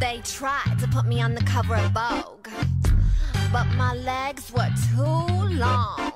They tried to put me on the cover of Vogue, but my legs were too long.